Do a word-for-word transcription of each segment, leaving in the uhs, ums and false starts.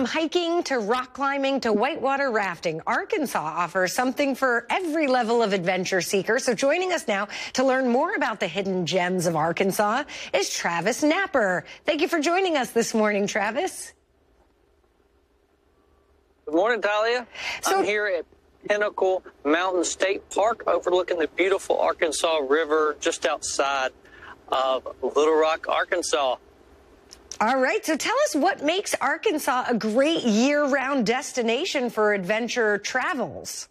From hiking to rock climbing to whitewater rafting, Arkansas offers something for every level of adventure seeker. So joining us now to learn more about the hidden gems of Arkansas is Travis Napper. Thank you for joining us this morning, Travis. Good morning, Talia. So I'm here at Pinnacle Mountain State Park overlooking the beautiful Arkansas River just outside of Little Rock, Arkansas. All right, so tell us what makes Arkansas a great year-round destination for adventure travels.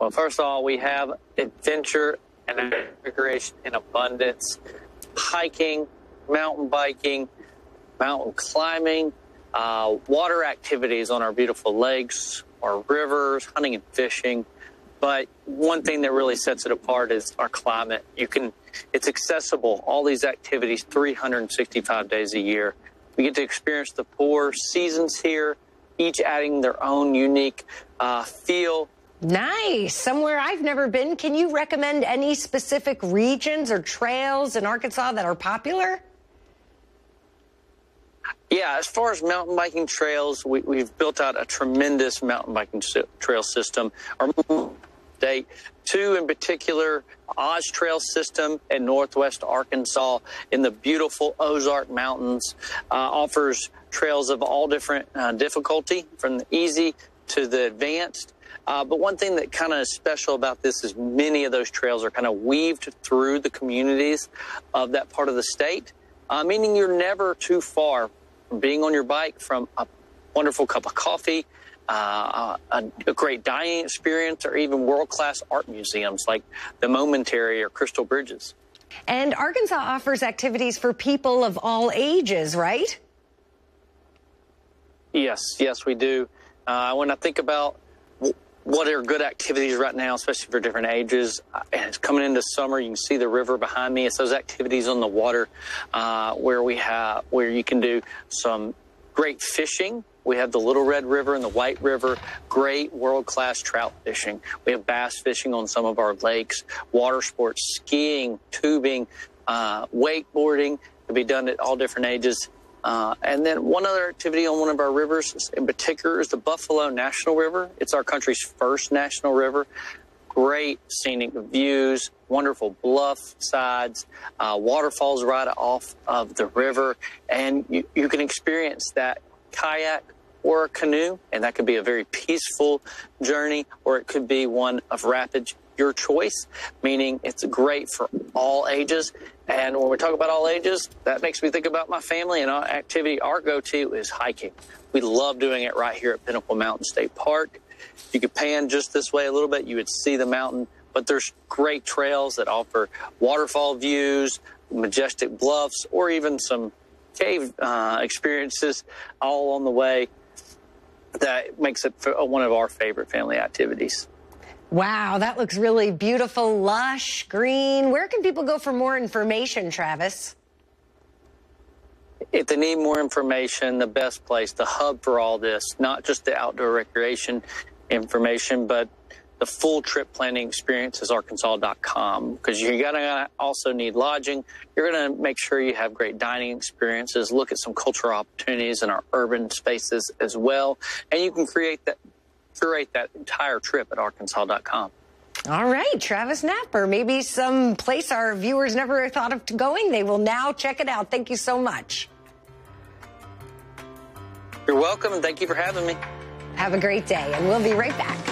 Well, first of all, we have adventure and recreation in abundance, hiking, mountain biking, mountain climbing, uh, water activities on our beautiful lakes, our rivers, hunting and fishing. But one thing that really sets it apart is our climate. You can, it's accessible, all these activities, three hundred sixty-five days a year. We get to experience the four seasons here, each adding their own unique uh, feel. Nice, somewhere I've never been. Can you recommend any specific regions or trails in Arkansas that are popular? Yeah, as far as mountain biking trails, we, we've built out a tremendous mountain biking trail system. Our State. Two in particular, Oz Trail System in northwest Arkansas in the beautiful Ozark Mountains uh, offers trails of all different uh, difficulty, from the easy to the advanced. Uh, but one thing that kind of is special about this is many of those trails are kind of weaved through the communities of that part of the state, uh, meaning you're never too far from being on your bike from a wonderful cup of coffee, Uh, a, a great dining experience, or even world-class art museums like the Momentary or Crystal Bridges. And Arkansas offers activities for people of all ages, right? Yes, yes, we do. Uh, when I think about what are good activities right now, especially for different ages, and it's coming into summer, you can see the river behind me. It's those activities on the water uh, where we have, where you can do some great fishing. We have the Little Red River and the White River, great world-class trout fishing. We have bass fishing on some of our lakes, water sports, skiing, tubing, uh, wakeboarding to be done at all different ages. Uh, and then one other activity on one of our rivers in particular is the Buffalo National River. It's our country's first national river. Great scenic views, wonderful bluff sides, uh, waterfalls right off of the river. And you, you can experience that kayak or a canoe, and that could be a very peaceful journey, or it could be one of rapids, your choice, meaning it's great for all ages. And when we talk about all ages, that makes me think about my family, and our activity, our go-to is hiking. We love doing it right here at Pinnacle Mountain State Park. If you could pan just this way a little bit, you would see the mountain, but there's great trails that offer waterfall views, majestic bluffs, or even some cave uh, experiences all on the way. That makes it one of our favorite family activities. Wow, that looks really beautiful, lush, green. Where can people go for more information, Travis? If they need more information, the best place, the hub for all this, not just the outdoor recreation information, but the full trip planning experience is Arkansas dot com, because you're going to also need lodging. You're going to make sure you have great dining experiences, look at some cultural opportunities in our urban spaces as well, and you can create that, curate that entire trip at Arkansas dot com. All right, Travis Napper, maybe some place our viewers never thought of going. They will now check it out. Thank you so much. You're welcome, and thank you for having me. Have a great day, and we'll be right back.